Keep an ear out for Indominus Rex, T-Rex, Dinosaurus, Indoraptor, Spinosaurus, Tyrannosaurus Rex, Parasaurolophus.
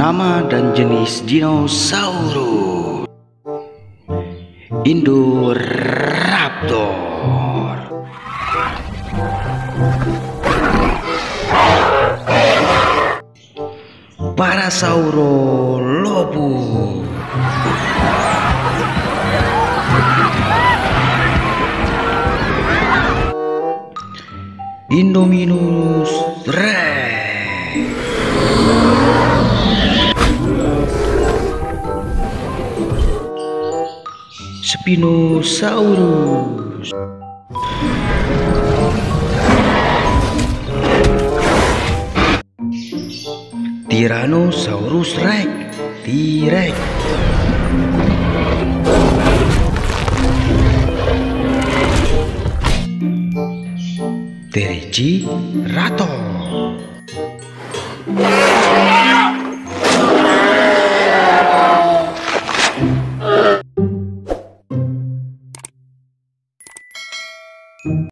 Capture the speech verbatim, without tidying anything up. Nama dan jenis dinosaurus. Indoraptor. Parasaurolophus. Indominus Rex. Spinosaurus. Tyrannosaurus Rex. T-Rex. T-Rex. Rato.